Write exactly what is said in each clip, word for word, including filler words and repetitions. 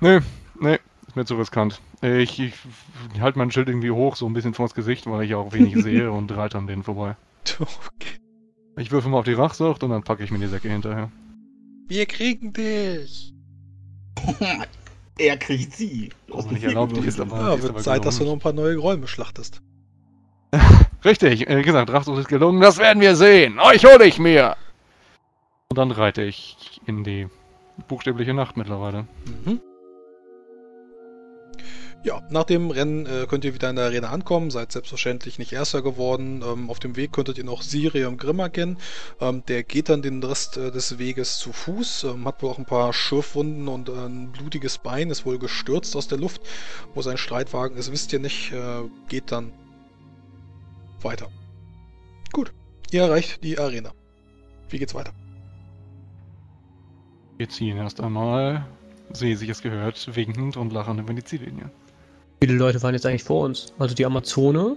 Nee, nee, ist mir zu riskant. Ich, ich halte mein Schild irgendwie hoch, so ein bisschen vors Gesicht, weil ich auch wenig sehe und reite an denen vorbei. Okay. Ich würfe mal auf die Rachsucht und dann packe ich mir die Säcke hinterher. Wir kriegen dich! Er kriegt sie. Das ist nicht erlaubt, die ist aber, ja, die wird ist Zeit, gelungen. Dass du noch ein paar neue Räume schlachtest. Richtig, wie gesagt, Rachsucht ist gelungen, das werden wir sehen! Euch hole ich mir! Und dann reite ich in die buchstäbliche Nacht mittlerweile. Mhm. Ja, nach dem Rennen äh, könnt ihr wieder in der Arena ankommen, seid selbstverständlich nicht Erster geworden. Ähm, auf dem Weg könntet ihr noch Sirium Grimmer kennen. Ähm, der geht dann den Rest äh, des Weges zu Fuß, ähm, hat wohl auch ein paar Schürfwunden und äh, ein blutiges Bein, ist wohl gestürzt aus der Luft. Wo sein Streitwagen ist, wisst ihr nicht, äh, geht dann weiter. Gut, ihr erreicht die Arena. Wie geht's weiter? Wir ziehen erst einmal, sehe sich es gehört, winkend und lachend über die Ziellinie. Wie viele Leute waren jetzt eigentlich vor uns? Also die Amazone,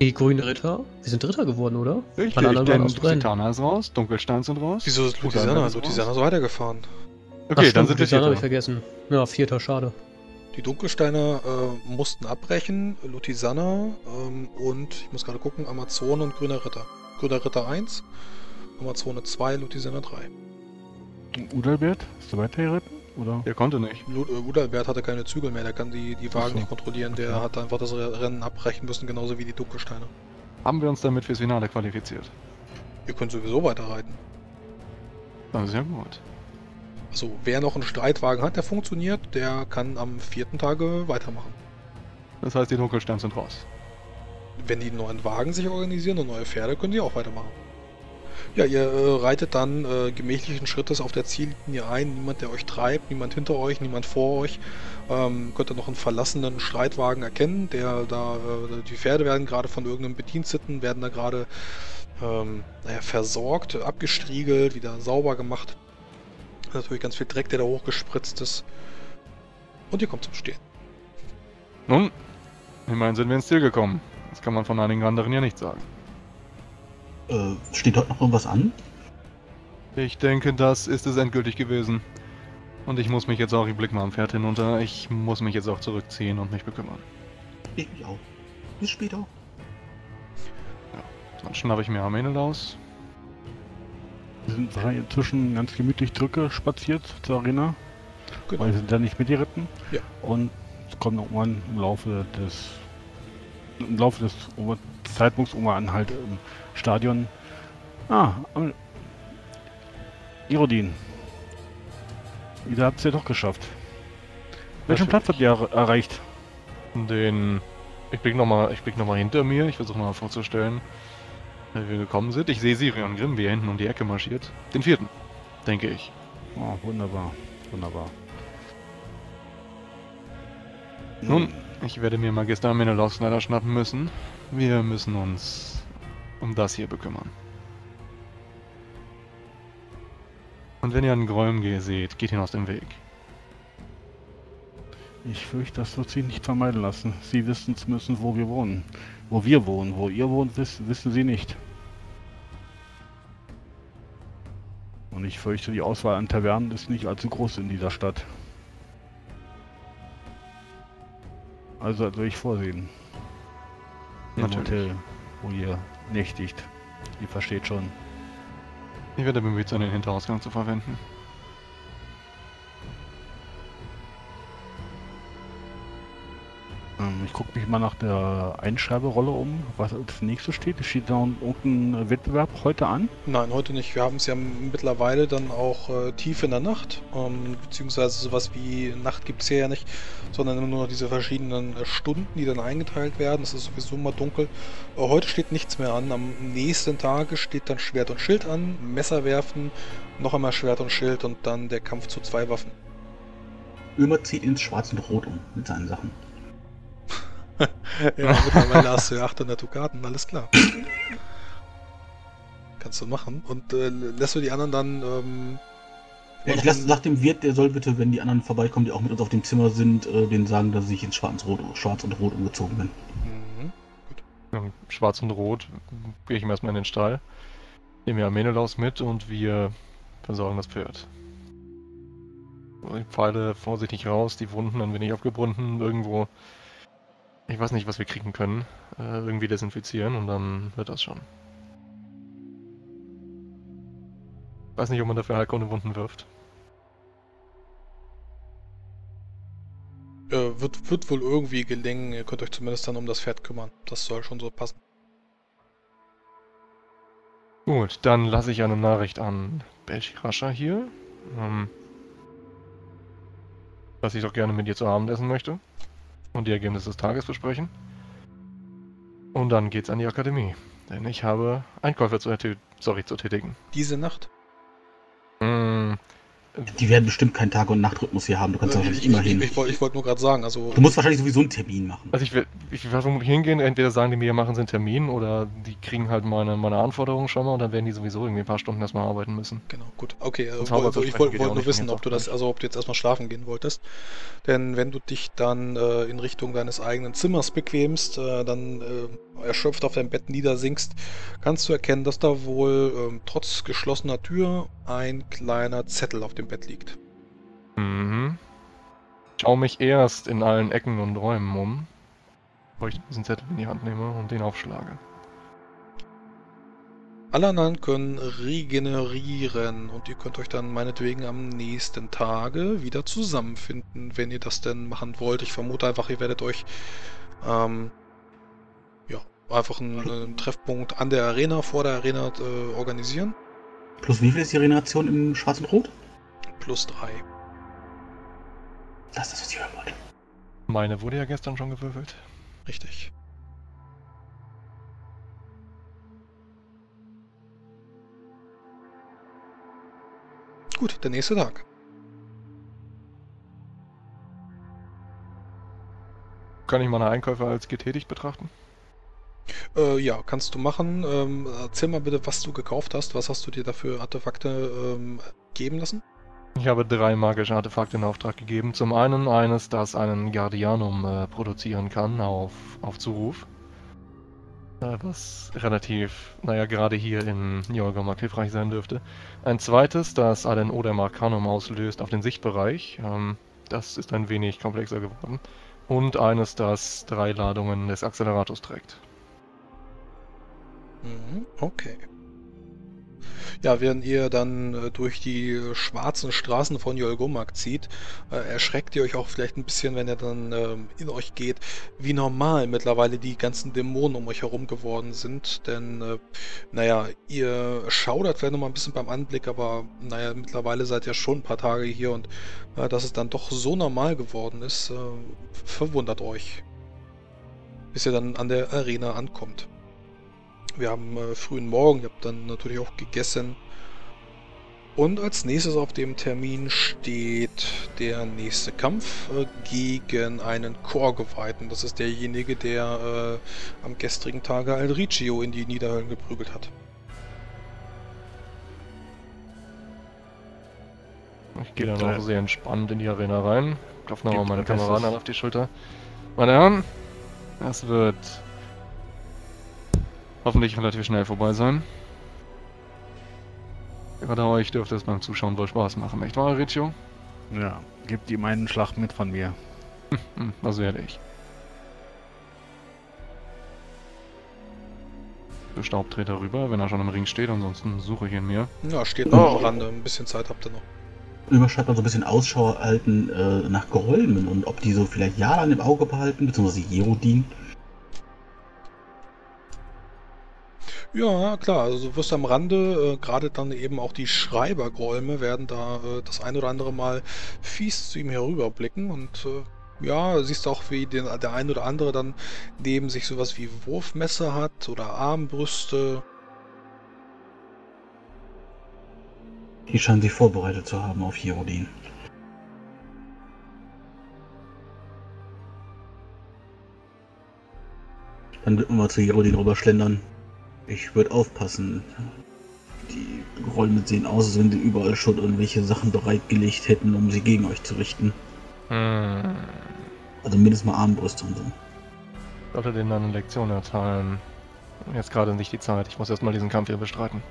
die grünen Ritter. Wir sind Ritter geworden, oder? Richtig, denn Lusitana ist raus, Dunkelstein sind raus. Wieso ist Lusitana? Ist Lusitana so weitergefahren? Okay, stimmt, dann sind wir Vierter. Habe ich vergessen. Ja, Vierter, schade. Die Dunkelsteiner äh, mussten abbrechen, Lutisana ähm, und, ich muss gerade gucken, Amazone und Grüner Ritter. Grüner Ritter eins, Amazone zwei, Lutisana drei. Und Udalbert? Ist der weitergeritten? Oder? Der konnte nicht. Lu Udalbert hatte keine Zügel mehr, der kann die, die Wagen so nicht kontrollieren, okay. Der hat einfach das Rennen abbrechen müssen, genauso wie die Dunkelsteiner. Haben wir uns damit fürs Finale qualifiziert? Ihr könnt sowieso weiterreiten. Das ist ja gut. Also, wer noch einen Streitwagen hat, der funktioniert, der kann am vierten Tage weitermachen. Das heißt, die Dunkelsteine sind raus. Wenn die neuen Wagen sich organisieren und neue Pferde, können die auch weitermachen. Ja, ihr äh, reitet dann äh, gemächlichen Schrittes auf der Ziellinie ein. Niemand, der euch treibt, niemand hinter euch, niemand vor euch. Ähm, könnt ihr noch einen verlassenen Streitwagen erkennen, der da, äh, die Pferde werden gerade von irgendeinem Bediensteten, werden da gerade ähm, naja, versorgt, abgestriegelt, wieder sauber gemacht. Natürlich ganz viel Dreck, der da hochgespritzt ist. Und ihr kommt zum Stehen. Nun, immerhin sind wir ins Ziel gekommen. Das kann man von einigen anderen ja nicht sagen. Äh, steht dort noch irgendwas an? Ich denke, das ist es endgültig gewesen. Und ich muss mich jetzt auch, ich blick mal am Pferd hinunter, ich muss mich jetzt auch zurückziehen und mich bekümmern. Ich mich auch. Bis später. Ja, dann schnappe ich mir Amenelaos. Wir sind drei inzwischen ganz gemütlich drücke spaziert zur Arena. Genau. Weil wir sind da nicht mit geritten. Ja. Und es kommt irgendwann im Laufe des im Laufe des Zeitpunkts irgendwann an halt im Stadion. Ah, Irodin. Ihr habt es ja doch geschafft. Welchen Platz habt ihr er erreicht? Den. Ich blick nochmal, ich blick nochmal hinter mir, ich versuche nochmal vorzustellen, wie wir gekommen sind. Ich sehe Sirion Grimm, wie er hinten um die Ecke marschiert. Den vierten, denke ich. Oh, wunderbar, wunderbar. Nun, ich werde mir Magister Amenelaos leider schnappen müssen. Wir müssen uns um das hier bekümmern. Und wenn ihr einen Gräumge seht, geht ihn aus dem Weg. Ich fürchte, das wird sich nicht vermeiden lassen. Sie wissen zumindest, wo wir wohnen. Wo wir wohnen, wo ihr wohnt, wissen, wissen sie nicht. Und ich fürchte, die Auswahl an Tavernen ist nicht allzu groß in dieser Stadt. Also werde also ich vorsehen. Im Hotel, wo ihr nächtigt. Ihr versteht schon. Ich werde bemüht sein, den Hinterausgang zu verwenden. Ich gucke mich mal nach der Einschreiberolle um, was als nächstes steht. Steht da irgendein Wettbewerb heute an? Nein, heute nicht. Wir haben es ja mittlerweile dann auch äh, tief in der Nacht, ähm, beziehungsweise sowas wie Nacht gibt es ja nicht, sondern immer nur noch diese verschiedenen äh, Stunden, die dann eingeteilt werden. Es ist sowieso immer dunkel. Äh, heute steht nichts mehr an. Am nächsten Tag steht dann Schwert und Schild an, Messer werfen, noch einmal Schwert und Schild und dann der Kampf zu zwei Waffen. Ömer zieht ins Schwarz und Rot um mit seinen Sachen. Ja, mittlerweile hast du ja achthundert Dukaten, alles klar. Kannst du machen. Und äh, lässt du die anderen dann... Ähm, ja, ich lasse, sag dem Wirt, der soll bitte, wenn die anderen vorbeikommen, die auch mit uns auf dem Zimmer sind, äh, denen sagen, dass ich in Schwarz und Rot, Schwarz und Rot umgezogen bin. Mhm, gut. Ja, Schwarz und Rot gehe ich ihm erstmal in den Stall, nehmen wir Amenelaos mit und wir versorgen das Pferd. Die Pfeile vorsichtig raus, die Wunden ein wenig abgebunden, irgendwo, ich weiß nicht, was wir kriegen können, äh, irgendwie desinfizieren und dann wird das schon. Ich weiß nicht, ob man dafür Heilkunde Wunden wirft. Ja, wird, wird wohl irgendwie gelingen, ihr könnt euch zumindest dann um das Pferd kümmern, das soll schon so passen. Gut, dann lasse ich eine Nachricht an Belchirascha hier. Ähm, dass ich doch gerne mit dir zu Abend essen möchte und die Ergebnisse des Tages besprechen. Und dann geht's an die Akademie, denn ich habe Einkäufe zu, sorry, zu tätigen. Diese Nacht? Mm. Die werden bestimmt keinen Tag- und Nachtrhythmus hier haben, du kannst äh, auch nicht immer hin. Ich, ich, ich wollte nur gerade sagen, also... Du musst wahrscheinlich sowieso einen Termin machen. Also ich werde vermutlich hingehen, entweder sagen die mir, machen sie einen Termin oder die kriegen halt meine, meine Anforderungen schon mal und dann werden die sowieso irgendwie ein paar Stunden erstmal arbeiten müssen. Genau, gut. Okay, also, also ich wollte wollt nur wissen, ob du das, also ob du jetzt erstmal schlafen gehen wolltest. Denn wenn du dich dann äh, in Richtung deines eigenen Zimmers bequemst, äh, dann äh, erschöpft auf deinem Bett niedersinkst, kannst du erkennen, dass da wohl äh, trotz geschlossener Tür ein kleiner Zettel auf dem Bett liegt. Mhm. Ich schaue mich erst in allen Ecken und Räumen um, bevor ich diesen Zettel in die Hand nehme und den aufschlage. Alle anderen können regenerieren und ihr könnt euch dann meinetwegen am nächsten Tage wieder zusammenfinden, wenn ihr das denn machen wollt. Ich vermute einfach, ihr werdet euch ähm, ja, einfach einen, einen Treffpunkt an der Arena, vor der Arena äh, organisieren. Plus wie viel ist die Regeneration in Schwarz und Rot? Plus drei. Das ist, was ich hören wollte. Meine wurde ja gestern schon gewürfelt. Richtig. Gut, der nächste Tag. Kann ich meine Einkäufe als getätigt betrachten? Äh, ja, kannst du machen. Ähm, erzähl mal bitte, was du gekauft hast. Was hast du dir dafür Artefakte ähm, geben lassen? Ich habe drei magische Artefakte in Auftrag gegeben. Zum einen eines, das einen Guardianum äh, produzieren kann auf, auf Zuruf. Äh, was relativ, naja, gerade hier in Jörgomarkt hilfreich sein dürfte. Ein zweites, das einen Odem Arcanum auslöst auf den Sichtbereich. Ähm, das ist ein wenig komplexer geworden. Und eines, das drei Ladungen des Accelerators trägt. Okay. Ja, während ihr dann äh, durch die schwarzen Straßen von Yol-Ghurmak zieht, äh, erschreckt ihr euch auch vielleicht ein bisschen, wenn ihr dann äh, in euch geht, wie normal mittlerweile die ganzen Dämonen um euch herum geworden sind. Denn, äh, naja, ihr schaudert vielleicht nochmal ein bisschen beim Anblick, aber naja, mittlerweile seid ihr schon ein paar Tage hier und äh, dass es dann doch so normal geworden ist, äh, verwundert euch, bis ihr dann an der Arena ankommt. Wir haben äh, frühen Morgen, ihr habt dann natürlich auch gegessen. Und als nächstes auf dem Termin steht der nächste Kampf äh, gegen einen Chorgeweihten. Das ist derjenige, der äh, am gestrigen Tage Alriccio in die Niederhöllen geprügelt hat. Ich gehe dann auch sehr entspannt in die Arena rein. Klopf nochmal meine Kameraden auf die Schulter. Meine Herren, das wird... hoffentlich relativ schnell vorbei sein. Gerade euch dürfte es beim Zuschauen wohl Spaß machen, nicht wahr, Riccio? Ja, gebt ihm einen Schlag mit von mir. Das werde ich. Der Staub dreht darüber, wenn er schon im Ring steht, ansonsten suche ich ihn mir. Ja, steht noch am Rande, ein bisschen Zeit habt ihr noch. Immer schreibt man so ein bisschen Ausschau halten äh, nach Geräumen und ob die so vielleicht Yalan im Auge behalten, beziehungsweise Yerodin. Ja, klar, also du wirst am Rande, äh, gerade dann eben auch die Schreibergräume werden da äh, das ein oder andere Mal fies zu ihm herüberblicken und äh, ja, siehst auch, wie den, der ein oder andere dann neben sich sowas wie Wurfmesser hat oder Armbrüste. Die scheinen sich vorbereitet zu haben auf Yerodin. Dann würden wir zu Yerodin rüberschlendern. Ich würde aufpassen. Die Räume sehen aus, als wenn sie überall schon irgendwelche Sachen bereitgelegt hätten, um sie gegen euch zu richten. Hm. Also mindestens mal Armbrüste und so. Ich sollte denen dann eine Lektion erteilen. Jetzt gerade nicht die Zeit. Ich muss erstmal diesen Kampf hier bestreiten.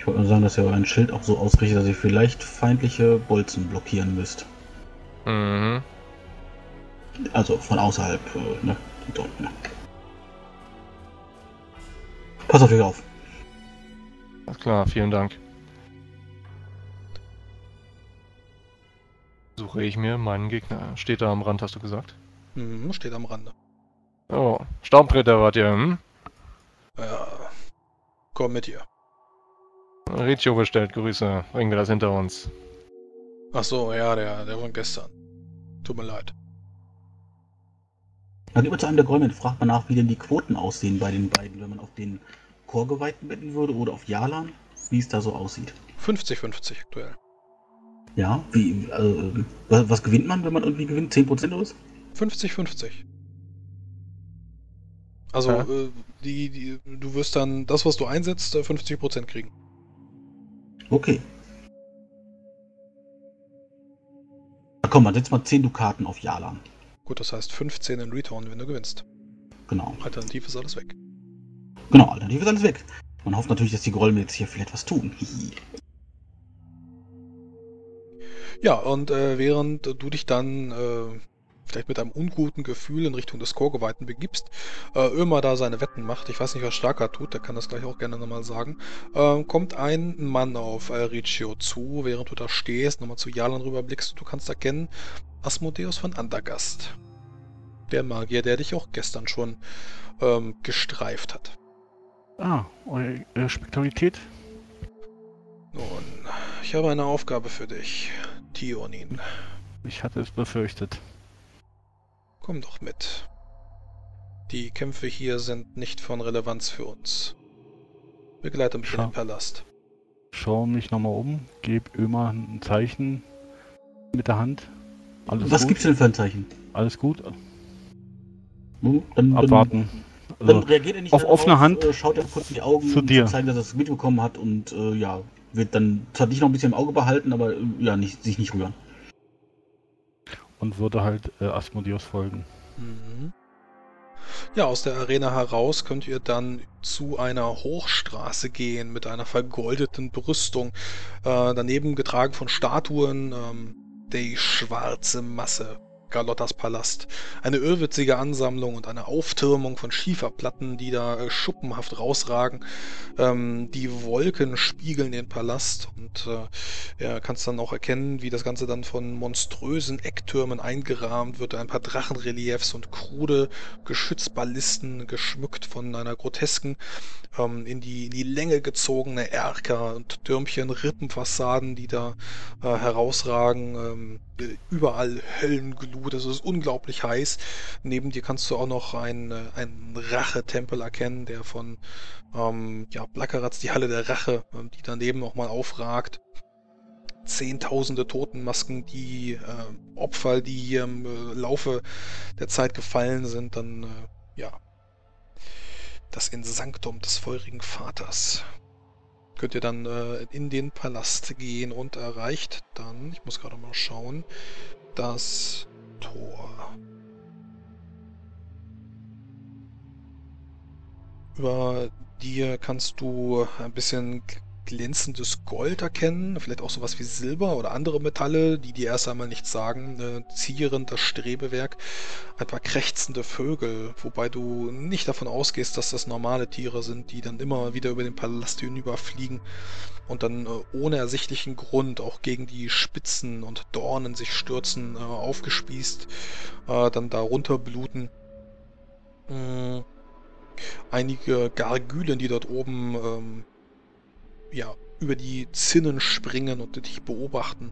Ich wollte nur sagen, dass ihr euren Schild auch so ausrichtet, dass ihr vielleicht feindliche Bolzen blockieren müsst. Mhm. Also von außerhalb, ne? Dort, ne? Pass auf euch auf. Alles klar, vielen Dank. Suche ich mir meinen Gegner. Steht da am Rand, hast du gesagt? Mhm, steht am Rande. Oh, Staubbretter wart ihr, hm? Ja, komm mit hier. Alriccio bestellt, Grüße. Bringen wir das hinter uns. Ach so, ja, der, der war gestern. Tut mir leid. Dann über zu einem der Gräumen. Fragt man nach, wie denn die Quoten aussehen bei den beiden, wenn man auf den Chorgeweihten wetten würde oder auf Yalan, wie es da so aussieht. fünfzig fünfzig aktuell. Ja, wie, also, was, was gewinnt man, wenn man irgendwie gewinnt? zehn Prozent oder was? fünfzig fünfzig. Also, ja. äh, die, die, du wirst dann das, was du einsetzt, fünfzig Prozent kriegen. Okay. Na komm, dann setz mal zehn Dukaten auf Yalan. Gut, das heißt fünfzehn in Return, wenn du gewinnst. Genau. Alternativ ist alles weg. Genau, alternativ ist alles weg. Man hofft natürlich, dass die Grollen jetzt hier vielleicht was tun. Ja, und äh, während du dich dann äh, vielleicht mit einem unguten Gefühl in Richtung des Chorgeweihten begibst, äh, Ömer da seine Wetten macht, ich weiß nicht, was Starkad tut, der kann das gleich auch gerne nochmal sagen, äh, kommt ein Mann auf Alriccio zu, während du da stehst, nochmal zu Yalan rüberblickst und du kannst erkennen, Asmodeus von Andergast, der Magier, der dich auch gestern schon ähm, gestreift hat. Ah, eure äh, Spektalität? Nun, ich habe eine Aufgabe für dich, Tionin. Ich hatte es befürchtet. Komm doch mit. Die Kämpfe hier sind nicht von Relevanz für uns. Begleite mich in den Palast. Schau mich nochmal um, gebe Ömer ein Zeichen mit der Hand. Alles Was gut? gibt's denn für ein Zeichen? Alles gut. Hm, dann, Abwarten. Dann, dann also, reagiert er nicht auf offene auf, Hand. Schaut er kurz in die Augen zu dir. Und zeigt, dass er es mitbekommen hat und äh, ja, wird dann zwar dich noch ein bisschen im Auge behalten, aber ja, nicht, sich nicht rühren. Und würde halt äh, Asmodeus folgen. Mhm. Ja, aus der Arena heraus könnt ihr dann zu einer Hochstraße gehen mit einer vergoldeten Brüstung. Äh, daneben getragen von Statuen, ähm, die schwarze Masse, Galottas Palast. Eine irrwitzige Ansammlung und eine Auftürmung von Schieferplatten, die da äh, schuppenhaft rausragen. Ähm, die Wolken spiegeln den Palast und äh, ja, kannst dann auch erkennen, wie das Ganze dann von monströsen Ecktürmen eingerahmt wird. Ein paar Drachenreliefs und krude Geschützballisten geschmückt von einer grotesken, ähm, in die, in die Länge gezogene Erker und Türmchen, Rippenfassaden, die da äh, herausragen. Ähm, überall Höllenglut, es ist unglaublich heiß. Neben dir kannst du auch noch einen, einen Rachetempel erkennen, der von ähm, ja, Blackeratz, die Halle der Rache, die daneben nochmal aufragt. Zehntausende Totenmasken, die äh, Opfer, die hier im äh, Laufe der Zeit gefallen sind, dann äh, ja, das Insanktum des feurigen Vaters. Könnt ihr dann äh, in den Palast gehen und erreicht dann, ich muss gerade mal schauen, das Tor. Über dir kannst du ein bisschen glänzendes Gold erkennen, vielleicht auch sowas wie Silber oder andere Metalle, die dir erst einmal nichts sagen, äh, zieren das Strebewerk, ein paar krächzende Vögel, wobei du nicht davon ausgehst, dass das normale Tiere sind, die dann immer wieder über den Palast hinüberfliegen und dann äh, ohne ersichtlichen Grund auch gegen die Spitzen und Dornen sich stürzen, äh, aufgespießt, äh, dann darunter bluten. Äh, einige Gargülen, die dort oben ähm, ja, über die Zinnen springen und dich beobachten.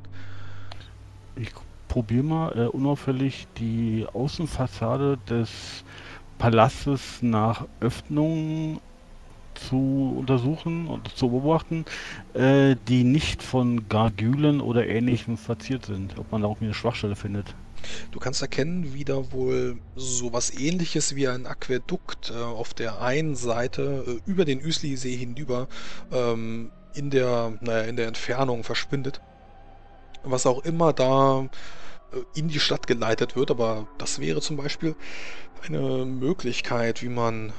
Ich probiere mal äh, unauffällig die Außenfassade des Palastes nach Öffnungen zu untersuchen und zu beobachten, äh, die nicht von Gargülen oder Ähnlichem verziert sind. Ob man da auch eine Schwachstelle findet. Du kannst erkennen, wie da wohl sowas Ähnliches wie ein Aquädukt äh, auf der einen Seite äh, über den Üsli-See hinüber ähm, in der, naja, in der Entfernung verschwindet. Was auch immer da äh, in die Stadt geleitet wird, aber das wäre zum Beispiel eine Möglichkeit, wie man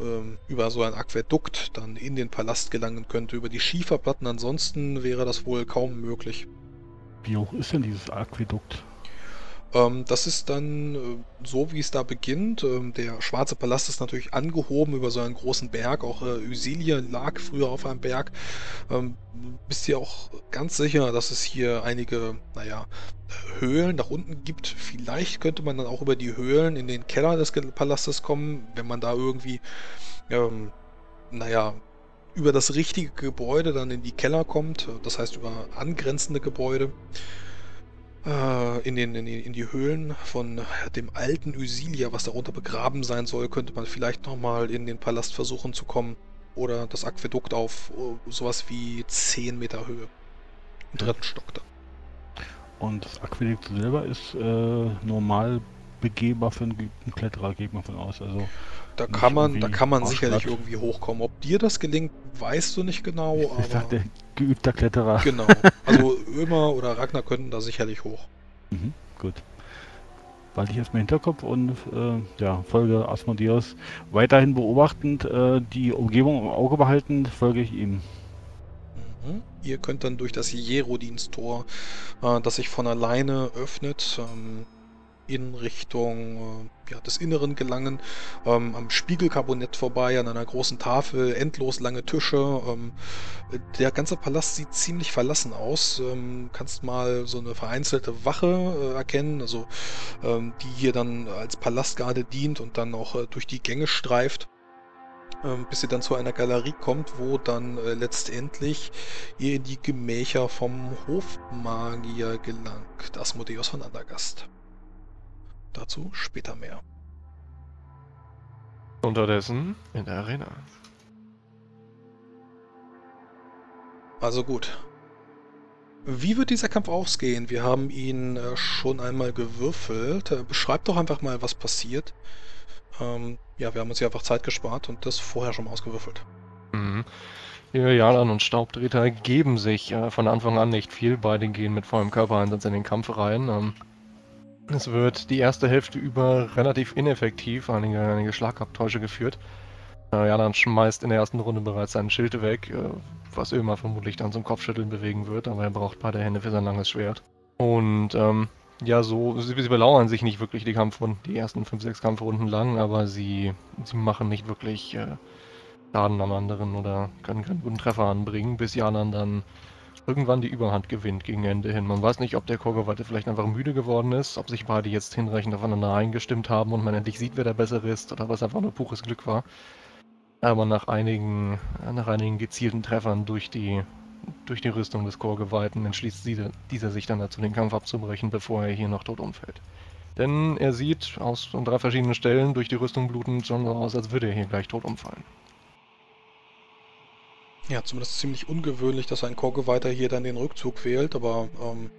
ähm, über so ein Aquädukt dann in den Palast gelangen könnte, über die Schieferplatten. Ansonsten wäre das wohl kaum möglich. Wie hoch ist denn dieses Aquädukt? Ähm, das ist dann äh, so, wie es da beginnt. Ähm, der Schwarze Palast ist natürlich angehoben über so einen großen Berg. Auch äh, Ysilia lag früher auf einem Berg. Ähm, bist dir auch ganz sicher, dass es hier einige, naja, Höhlen nach unten gibt. Vielleicht könnte man dann auch über die Höhlen in den Keller des Palastes kommen, wenn man da irgendwie, ähm, naja, über das richtige Gebäude dann in die Keller kommt. Das heißt, über angrenzende Gebäude. In, den, in, die, in die Höhlen von dem alten Ysilia, was darunter begraben sein soll, könnte man vielleicht nochmal in den Palast versuchen zu kommen. Oder das Aquädukt auf sowas wie zehn Meter Höhe. Im dritten Stock da. Und das Aquädukt selber ist äh, normal begehbar für einen, einen Kletterer, geht man von aus. Also da kann man, da kann man sicherlich irgendwie hochkommen. Ob dir das gelingt, weißt du nicht genau. Ich, aber ich dachte, geübter Kletterer. Genau. Also Ömer oder Ragnar könnten da sicherlich hoch. Mhm, gut. Behalte ich erstmal im Hinterkopf und äh, ja, folge Asmodeus weiterhin beobachtend, äh, die Umgebung im Auge behaltend, folge ich ihm. Mhm. Ihr könnt dann durch das Jerodinstor, äh, das sich von alleine öffnet, ähm, in Richtung äh, ja, des Inneren gelangen, ähm, am Spiegelkabinett vorbei, an einer großen Tafel, endlos lange Tische. Ähm, der ganze Palast sieht ziemlich verlassen aus. Ähm, kannst mal so eine vereinzelte Wache äh, erkennen, also ähm, die hier dann als Palastgarde dient und dann auch äh, durch die Gänge streift, ähm, bis ihr dann zu einer Galerie kommt, wo dann äh, letztendlich ihr in die Gemächer vom Hofmagier gelangt, Asmodeus von Andergast. Dazu später mehr. Unterdessen in der Arena. Also gut. Wie wird dieser Kampf ausgehen? Wir haben ihn schon einmal gewürfelt. Beschreibt doch einfach mal, was passiert. Ähm, ja, wir haben uns ja einfach Zeit gespart und das vorher schon mal ausgewürfelt. Mhm. Yalan und Staubtreter geben sich äh, von Anfang an nicht viel. Beide gehen mit vollem Körpereinsatz in den Kampf rein. Ähm, Es wird die erste Hälfte über relativ ineffektiv, einige, einige Schlagabtäusche geführt. Äh, Yalan schmeißt in der ersten Runde bereits seinen Schild weg, äh, was Ömer vermutlich dann zum Kopfschütteln bewegen wird, aber er braucht beide Hände für sein langes Schwert. Und ähm, ja, so, sie, sie belauern sich nicht wirklich die Kampfrunden, die ersten fünf, sechs Kampfrunden lang, aber sie, sie machen nicht wirklich äh, Schaden am anderen oder können keinen guten Treffer anbringen, bis Yalan dann irgendwann die Überhand gewinnt gegen Ende hin. Man weiß nicht, ob der Chorgeweihte vielleicht einfach müde geworden ist, ob sich beide jetzt hinreichend aufeinander eingestimmt haben und man endlich sieht, wer der Bessere ist, oder was einfach nur pures Glück war. Aber nach einigen, nach einigen gezielten Treffern durch die, durch die Rüstung des Chorgeweihten entschließt dieser, dieser sich dann dazu, den Kampf abzubrechen, bevor er hier noch tot umfällt. Denn er sieht aus drei verschiedenen Stellen durch die Rüstung blutend schon so aus, als würde er hier gleich tot umfallen. Ja, zumindest ziemlich ungewöhnlich, dass ein Chorgeweihter hier dann den Rückzug wählt, aber ähm,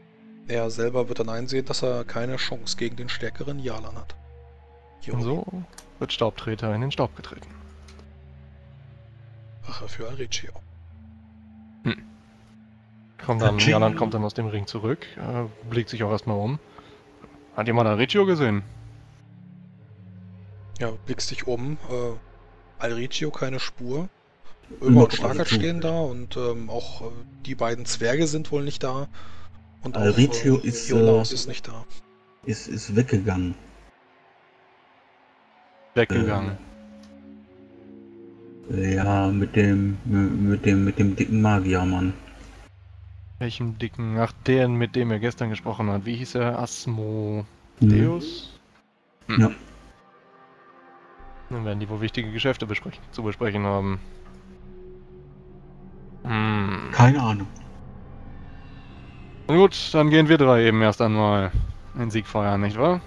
er selber wird dann einsehen, dass er keine Chance gegen den stärkeren Yalan hat. Jo. Und so wird Staubtreter in den Staub getreten. Rache für Alriccio. Hm. Kommt dann, Yalan kommt dann aus dem Ring zurück, äh, blickt sich auch erstmal um. Hat jemand Alriccio gesehen? Ja, blickst dich um. Äh, Alriccio keine Spur. Ömer und Starkad stehen da und ähm, auch äh, die beiden Zwerge sind wohl nicht da. Und Alriccio äh, ist, äh, ist nicht da. Ist, ist weggegangen. Weggegangen. Äh, ja, mit dem, mit dem, mit dem dicken Magiermann. Welchem dicken? Ach, den, mit dem er gestern gesprochen hat. Wie hieß er? Asmodeus? Hm. Hm. Ja. Dann werden die wohl wichtige Geschäfte besprechen, zu besprechen haben. Hm. Keine Ahnung. Gut, dann gehen wir drei eben erst einmal einen Sieg feiern, nicht wahr?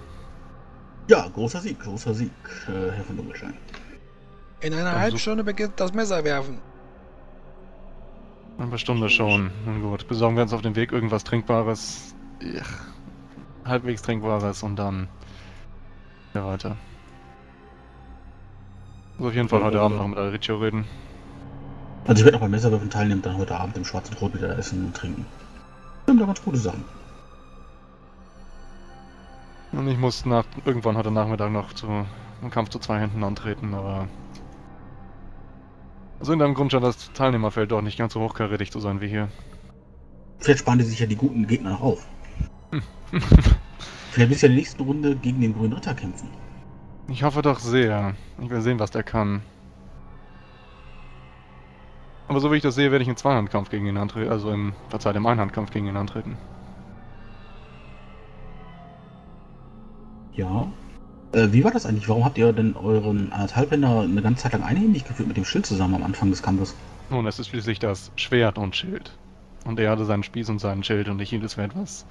Ja, großer Sieg, großer Sieg, äh, Herr von Dunkelstein. In einer halben Stunde beginnt das Messerwerfen. Eine Stunde schon. Nun gut, besorgen wir uns auf dem Weg irgendwas Trinkbares, ach, halbwegs Trinkbares und dann ja, weiter. Also auf jeden Fall heute Abend noch mit Alriccio reden. Also ich werde auch beim Messerwerfen teilnehmen, dann heute Abend im schwarzen Brot wieder essen und trinken. Das sind da ganz gute Sachen. Und ich muss nach, irgendwann heute Nachmittag noch zu einem Kampf zu zwei Händen antreten, aber Also in deinem Grund scheint das Teilnehmerfeld doch nicht ganz so hochkarätig zu sein wie hier. Vielleicht sparen die sich ja die guten Gegner noch auf. Vielleicht willst du ja in der nächsten Runde gegen den grünen Ritter kämpfen. Ich hoffe doch sehr. Ich will sehen, was der kann. Aber so wie ich das sehe, werde ich im Zweihandkampf gegen ihn antreten, also im, verzeiht, im Einhandkampf gegen ihn antreten. Ja. Äh, wie war das eigentlich? Warum habt ihr denn euren Anderthalbhänder eine ganze Zeit lang einhändig geführt mit dem Schild zusammen am Anfang des Kampfes? Nun, es ist schließlich das Schwert und Schild. Und er hatte seinen Spieß und seinen Schild und ich hielt es für etwas,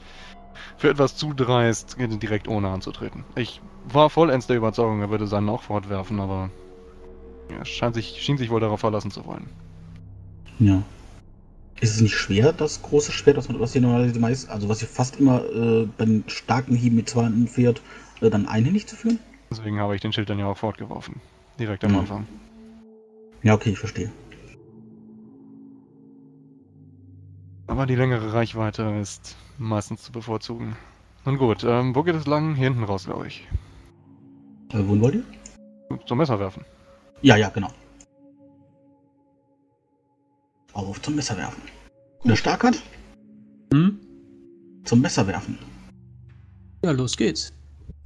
für etwas zu dreist, direkt ohne anzutreten. Ich war vollends der Überzeugung, er würde seinen auch fortwerfen, aber er scheint sich, schien sich wohl darauf verlassen zu wollen. Ja. Ist es nicht schwer, das große Schwert, was man was hier normalerweise meist, also was hier fast immer äh, beim starken Hieben mit zwei Händen fährt, äh, dann einhändig zu führen? Deswegen habe ich den Schild dann ja auch fortgeworfen. Direkt am ja. Anfang. Ja, okay, ich verstehe. Aber die längere Reichweite ist meistens zu bevorzugen. Nun gut, ähm, wo geht es lang? Hier hinten raus, glaube ich. Äh, wohin wollt ihr? Zum Messer werfen. Ja, ja, genau. Auf zum Messer werfen. Der Starkad? Hm? Zum Messer werfen. Ja, los geht's.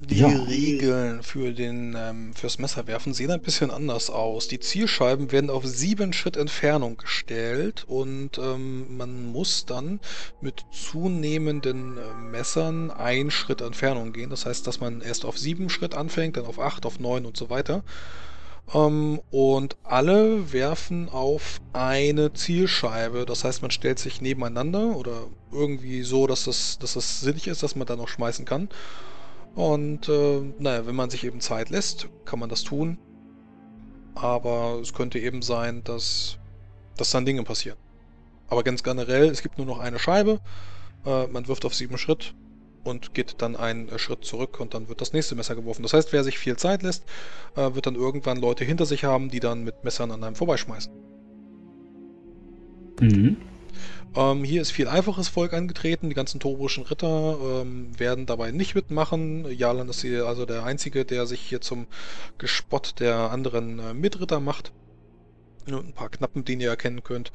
Die ja. Regeln für den, ähm, fürs Messerwerfen sehen ein bisschen anders aus. Die Zielscheiben werden auf sieben Schritt Entfernung gestellt und ähm, man muss dann mit zunehmenden äh, Messern einen Schritt Entfernung gehen. Das heißt, dass man erst auf sieben Schritt anfängt, dann auf acht, auf neun und so weiter. Um, und alle werfen auf eine Zielscheibe. Das heißt, man stellt sich nebeneinander oder irgendwie so, dass das, dass das sinnig ist, dass man dann noch schmeißen kann. Und äh, naja, wenn man sich eben Zeit lässt, kann man das tun. Aber es könnte eben sein, dass, dass dann Dinge passieren. Aber ganz generell, es gibt nur noch eine Scheibe. Äh, man wirft auf sieben Schritt und geht dann einen Schritt zurück und dann wird das nächste Messer geworfen. Das heißt, wer sich viel Zeit lässt, äh, wird dann irgendwann Leute hinter sich haben, die dann mit Messern an einem vorbeischmeißen. Mhm. Ähm, hier ist viel einfaches Volk angetreten. Die ganzen tobrischen Ritter ähm, werden dabei nicht mitmachen. Yalan ist hier also der Einzige, der sich hier zum Gespott der anderen äh, Mitritter macht. Ein paar Knappen, den ihr erkennen könnt,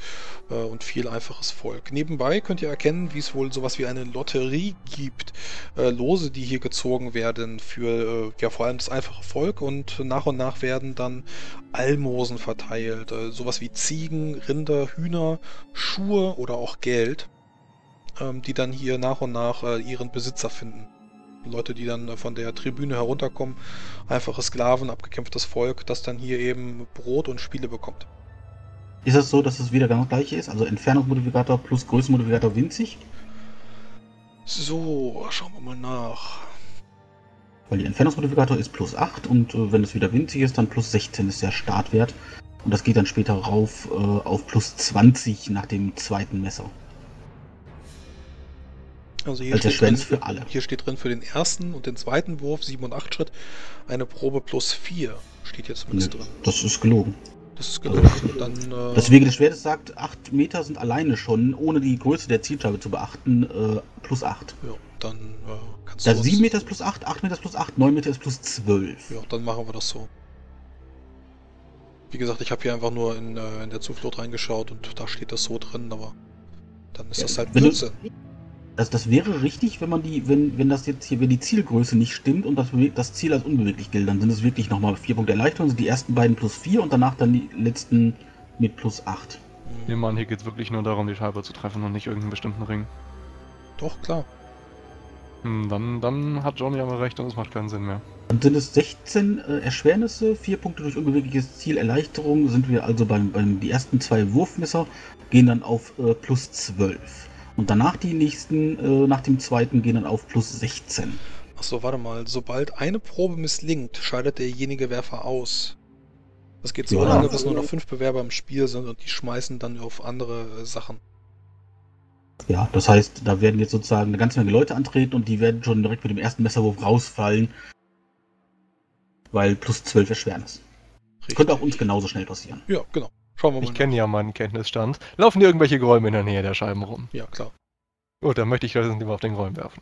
äh, und viel einfaches Volk. Nebenbei könnt ihr erkennen, wie es wohl sowas wie eine Lotterie gibt. Äh, Lose, die hier gezogen werden für äh, ja vor allem das einfache Volk, und nach und nach werden dann Almosen verteilt. Äh, sowas wie Ziegen, Rinder, Hühner, Schuhe oder auch Geld, äh, die dann hier nach und nach äh, ihren Besitzer finden. Leute, die dann von der Tribüne herunterkommen, einfache Sklaven, abgekämpftes Volk, das dann hier eben Brot und Spiele bekommt. Ist es so, dass es wieder genau das gleiche ist? Also Entfernungsmodifikator plus Größenmodifikator winzig? So, schauen wir mal nach. Weil der Entfernungsmodifikator ist plus acht und äh, wenn es wieder winzig ist, dann plus sechzehn ist der Startwert. Und das geht dann später rauf äh, auf plus zwanzig nach dem zweiten Messer. Also hier, also steht drin, für alle. Hier steht drin für den ersten und den zweiten Wurf, sieben und acht Schritt, eine Probe plus vier steht jetzt zumindest nee, drin. Das ist gelogen. Das ist gelogen. Also, dann, äh, deswegen des Schwertes sagt, acht Meter sind alleine schon, ohne die Größe der Zielscheibe zu beachten, äh, plus acht. Ja, dann äh, kannst du. Also sieben Meter ist plus acht, acht Meter ist plus acht, neun Meter ist plus zwölf. Ja, dann machen wir das so. Wie gesagt, ich habe hier einfach nur in, äh, in der Zuflut reingeschaut und da steht das so drin, aber dann ist ja, das halt Blödsinn. Das, das wäre richtig, wenn man die, wenn, wenn das jetzt hier, wenn die Zielgröße nicht stimmt und das, das Ziel als unbeweglich gilt, dann sind es wirklich nochmal vier Punkte Erleichterung, sind die ersten beiden plus vier und danach dann die letzten mit plus acht. Nee, Mann, hier geht es wirklich nur darum, die Scheibe zu treffen und nicht irgendeinen bestimmten Ring. Doch, klar. Hm, dann, dann hat Johnny aber recht und es macht keinen Sinn mehr. Dann sind es sechzehn äh, Erschwernisse, vier Punkte durch unbewegliches Ziel Erleichterung, sind wir also beim, beim die ersten zwei Wurfmesser gehen dann auf äh, plus zwölf. Und danach die nächsten, äh, nach dem zweiten, gehen dann auf plus sechzehn. Achso, warte mal. Sobald eine Probe misslingt, scheidet derjenige Werfer aus. Das geht so ja. lange, bis nur noch fünf Bewerber im Spiel sind und die schmeißen dann auf andere äh, Sachen. Ja, das heißt, da werden jetzt sozusagen eine ganze Menge Leute antreten und die werden schon direkt mit dem ersten Messerwurf rausfallen, weil plus zwölf erschweren ist. Richtig. Könnte auch uns genauso schnell passieren. Ja, genau. Schauen wir mal. Ich kenne ja meinen Kenntnisstand. Laufen hier irgendwelche Gräume in der Nähe der Scheiben rum? Ja, klar. Gut, dann möchte ich das lieber auf den Gräumen werfen.